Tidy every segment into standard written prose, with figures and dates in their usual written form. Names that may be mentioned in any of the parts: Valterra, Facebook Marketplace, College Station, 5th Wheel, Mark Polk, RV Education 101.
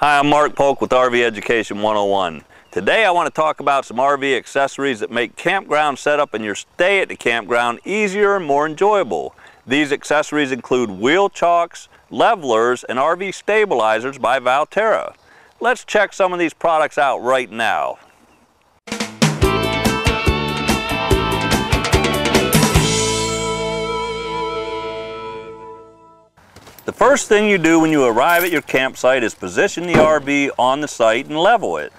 Hi, I'm Mark Polk with RV Education 101. Today I want to talk about some RV accessories that make campground setup and your stay at the campground easier and more enjoyable. These accessories include wheel chocks, levelers, and RV stabilizers by Valterra. Let's check some of these products out right now. The first thing you do when you arrive at your campsite is position the RV on the site and level it.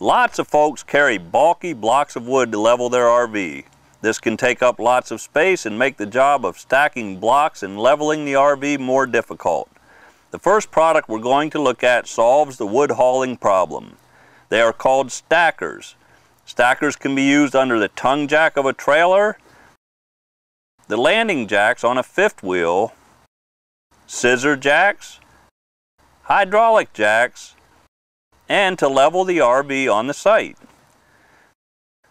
Lots of folks carry bulky blocks of wood to level their RV. This can take up lots of space and make the job of stacking blocks and leveling the RV more difficult. The first product we're going to look at solves the wood hauling problem. They are called stackers. Stackers can be used under the tongue jack of a trailer, the landing jacks on a fifth wheel, scissor jacks, hydraulic jacks, and to level the RV on the site.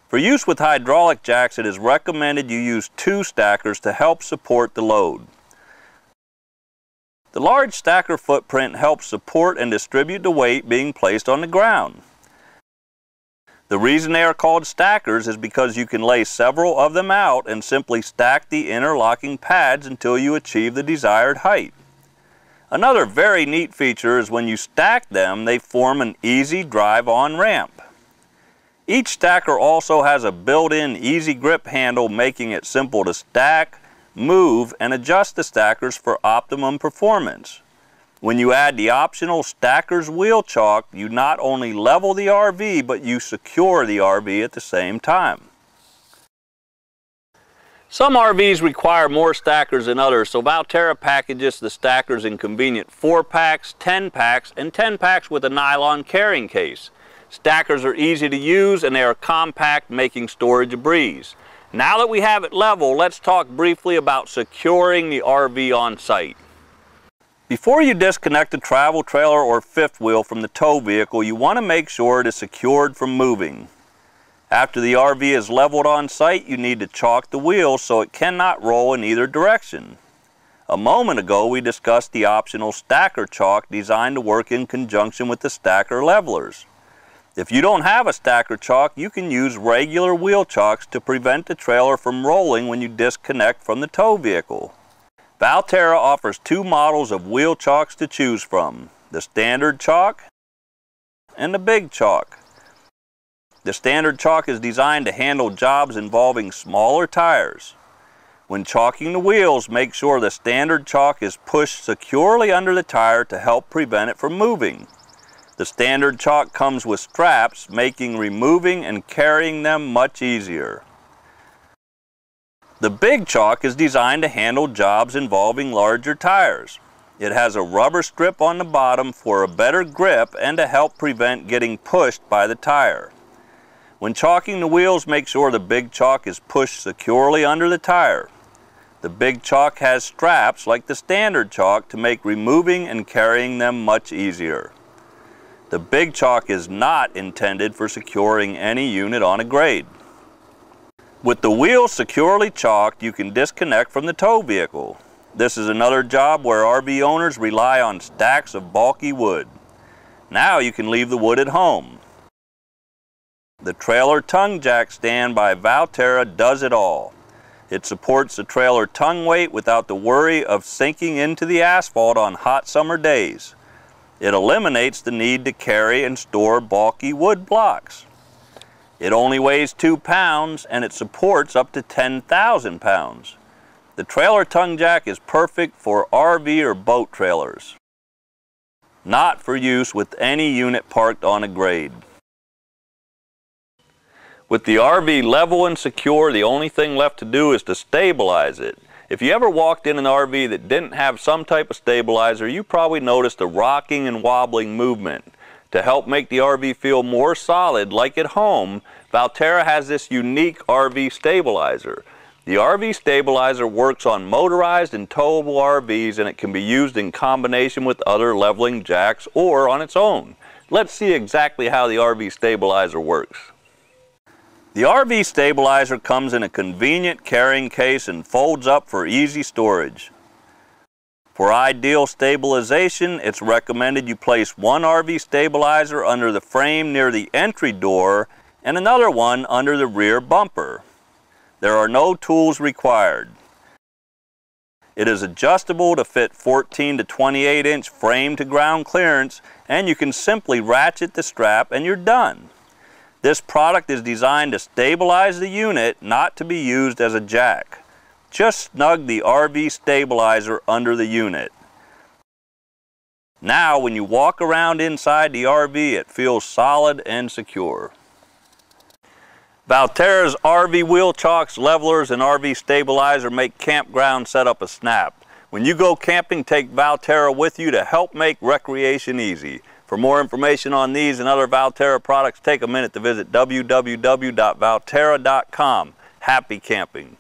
For use with hydraulic jacks, it is recommended you use two stackers to help support the load. The large stacker footprint helps support and distribute the weight being placed on the ground. The reason they are called stackers is because you can lay several of them out and simply stack the interlocking pads until you achieve the desired height. Another very neat feature is when you stack them, they form an easy drive-on ramp. Each stacker also has a built-in easy grip handle, making it simple to stack, move, and adjust the stackers for optimum performance. When you add the optional stacker's wheel chock, you not only level the RV, but you secure the RV at the same time. Some RVs require more stackers than others, so Valterra packages the stackers in convenient 4-packs, 10-packs, and 10-packs with a nylon carrying case. Stackers are easy to use and they are compact, making storage a breeze. Now that we have it level, let's talk briefly about securing the RV on site. Before you disconnect the travel trailer or fifth wheel from the tow vehicle, you want to make sure it is secured from moving. After the RV is leveled on site, you need to chock the wheel so it cannot roll in either direction. A moment ago, we discussed the optional stacker chock designed to work in conjunction with the stacker levelers. If you don't have a stacker chock, you can use regular wheel chocks to prevent the trailer from rolling when you disconnect from the tow vehicle. Valterra offers two models of wheel chocks to choose from, the standard chock and the big chock. The standard chock is designed to handle jobs involving smaller tires. When chalking the wheels, make sure the standard chock is pushed securely under the tire to help prevent it from moving. The standard chock comes with straps, making removing and carrying them much easier. The big chock is designed to handle jobs involving larger tires. It has a rubber strip on the bottom for a better grip and to help prevent getting pushed by the tire. When chalking the wheels, make sure the big chock is pushed securely under the tire. The big chock has straps like the standard chock to make removing and carrying them much easier. The big chock is not intended for securing any unit on a grade. With the wheels securely chocked, you can disconnect from the tow vehicle. This is another job where RV owners rely on stacks of bulky wood. Now you can leave the wood at home. The trailer tongue jack stand by Valterra does it all. It supports the trailer tongue weight without the worry of sinking into the asphalt on hot summer days. It eliminates the need to carry and store bulky wood blocks. It only weighs 2 pounds and it supports up to 10,000 pounds. The trailer tongue jack is perfect for RV or boat trailers, not for use with any unit parked on a grade. With the RV level and secure, the only thing left to do is to stabilize it. If you ever walked in an RV that didn't have some type of stabilizer, you probably noticed a rocking and wobbling movement. To help make the RV feel more solid, like at home, Valterra has this unique RV stabilizer. The RV stabilizer works on motorized and towable RVs, and it can be used in combination with other leveling jacks or on its own. Let's see exactly how the RV stabilizer works. The RV stabilizer comes in a convenient carrying case and folds up for easy storage. For ideal stabilization, it's recommended you place one RV stabilizer under the frame near the entry door and another one under the rear bumper. There are no tools required. It is adjustable to fit 14 to 28 inch frame to ground clearance, and you can simply ratchet the strap and you're done. This product is designed to stabilize the unit, not to be used as a jack. Just snug the RV stabilizer under the unit. Now, when you walk around inside the RV, it feels solid and secure. Valterra's RV wheel chocks, levelers, and RV stabilizer make campground setup a snap. When you go camping, take Valterra with you to help make recreation easy. For more information on these and other Valterra products, take a minute to visit www.valterra.com. Happy camping.